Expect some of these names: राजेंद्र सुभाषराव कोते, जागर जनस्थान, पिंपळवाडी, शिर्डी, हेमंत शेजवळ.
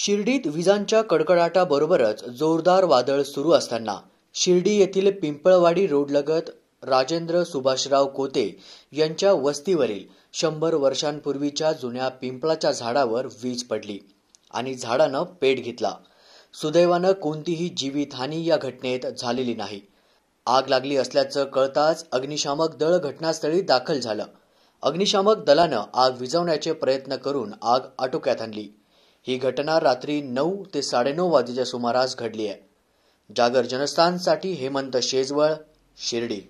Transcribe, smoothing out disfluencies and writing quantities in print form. शिर्डीत विजांच्या कडकडाटाबरोबरच जोरदार वादळ सुरू असताना शिर्डी येथील पिंपळवाडी रोडलगत राजेंद्र सुभाषराव कोते यांच्या वस्तीवरील 100 वर्षांपूर्वीच्या जुन्या पिंपळाच्या झाडावर वीज पडली आणि झाडाने पेट घेतला। सुदैवाने कोणतीही जीवितहानी या घटनेत झालेली नाही। आग लागली असल्याचं कळताच अग्निशामक दल घटनास्थळी दाखल झालं। अग्निशामक दलाने आग विझवण्याचे प्रयत्न करून आग आटोक्यात आणली। ही घटना रात्री 9 ते 9:30 वाजेच्या सुमारास घडली आहे। जागर जनस्थान साठी हेमंत शेजवळ, शिर्डी।